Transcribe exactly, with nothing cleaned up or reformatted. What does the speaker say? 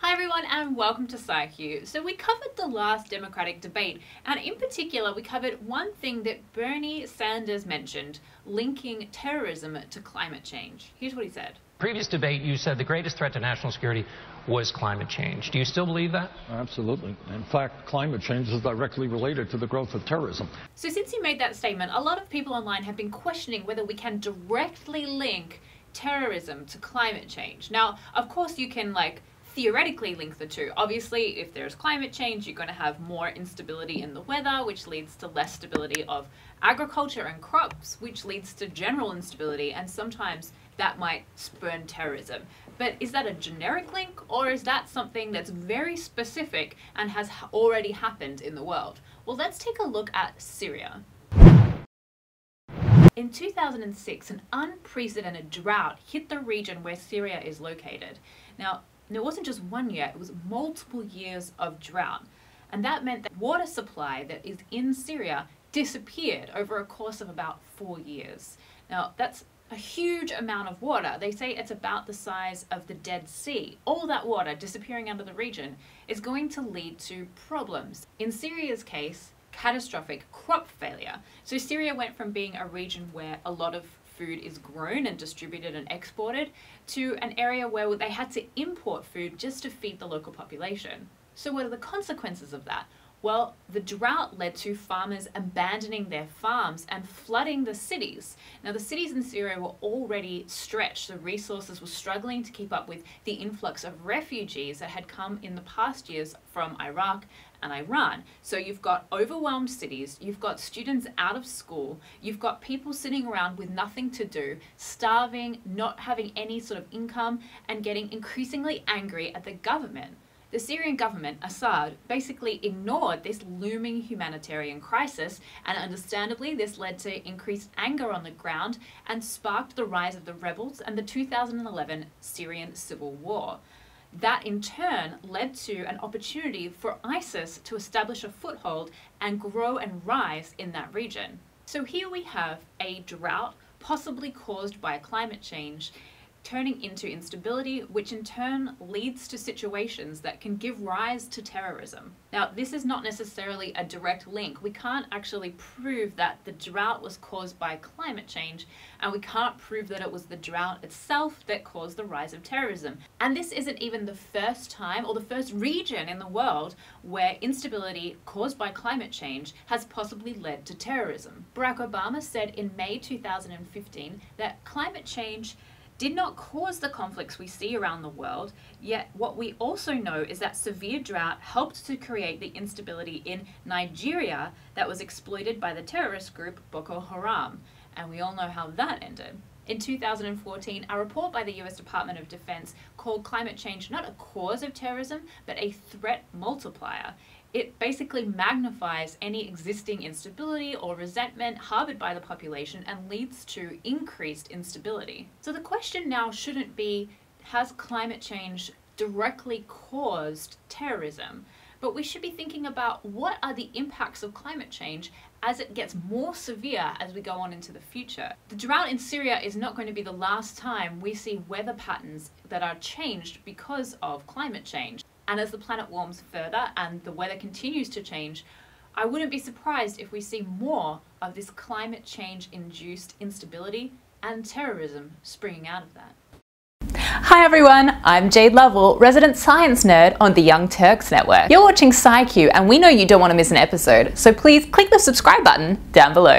Hi everyone and welcome to SciQ. So we covered the last Democratic debate, and in particular we covered one thing that Bernie Sanders mentioned, linking terrorism to climate change. Here's what he said. Previous debate you said the greatest threat to national security was climate change. Do you still believe that? Absolutely. In fact, climate change is directly related to the growth of terrorism. So since he made that statement, a lot of people online have been questioning whether we can directly link terrorism to climate change. Now, of course you can like theoretically link the two. Obviously, if there's climate change, you're going to have more instability in the weather, which leads to less stability of agriculture and crops, which leads to general instability, and sometimes that might spurn terrorism. But is that a generic link, or is that something that's very specific and has already happened in the world? Well, let's take a look at Syria. In two thousand six, an unprecedented drought hit the region where Syria is located. Now, And it wasn't just one year, it was multiple years of drought. And that meant that water supply that is in Syria disappeared over a course of about four years. Now, that's a huge amount of water. They say it's about the size of the Dead Sea. All that water disappearing out of the region is going to lead to problems. In Syria's case, catastrophic crop failure. So Syria went from being a region where a lot of food is grown and distributed and exported to an area where they had to import food just to feed the local population. So what are the consequences of that? Well, the drought led to farmers abandoning their farms and flooding the cities. Now, the cities in Syria were already stretched. The resources were struggling to keep up with the influx of refugees that had come in the past years from Iraq and Iran. So you've got overwhelmed cities, you've got students out of school, you've got people sitting around with nothing to do, starving, not having any sort of income, and getting increasingly angry at the government. The Syrian government, Assad, basically ignored this looming humanitarian crisis, and understandably this led to increased anger on the ground and sparked the rise of the rebels and the two thousand eleven Syrian civil war. That in turn led to an opportunity for ISIS to establish a foothold and grow and rise in that region. So here we have a drought, possibly caused by climate change, turning into instability, which in turn leads to situations that can give rise to terrorism. Now, this is not necessarily a direct link. We can't actually prove that the drought was caused by climate change, and we can't prove that it was the drought itself that caused the rise of terrorism. And this isn't even the first time or the first region in the world where instability caused by climate change has possibly led to terrorism. Barack Obama said in May two thousand fifteen that climate change did not cause the conflicts we see around the world, yet what we also know is that severe drought helped to create the instability in Nigeria that was exploited by the terrorist group Boko Haram, and we all know how that ended. In two thousand fourteen, a report by the U S Department of Defense called climate change not a cause of terrorism, but a threat multiplier. It basically magnifies any existing instability or resentment harbored by the population and leads to increased instability. So the question now shouldn't be, has climate change directly caused terrorism? But we should be thinking about what are the impacts of climate change as it gets more severe as we go on into the future. The drought in Syria is not going to be the last time we see weather patterns that are changed because of climate change. And as the planet warms further and the weather continues to change, I wouldn't be surprised if we see more of this climate change-induced instability and terrorism springing out of that. Hi everyone, I'm Jayde Lovell, resident science nerd on the Young Turks Network. You're watching SciQ, and we know you don't want to miss an episode, so please click the subscribe button down below.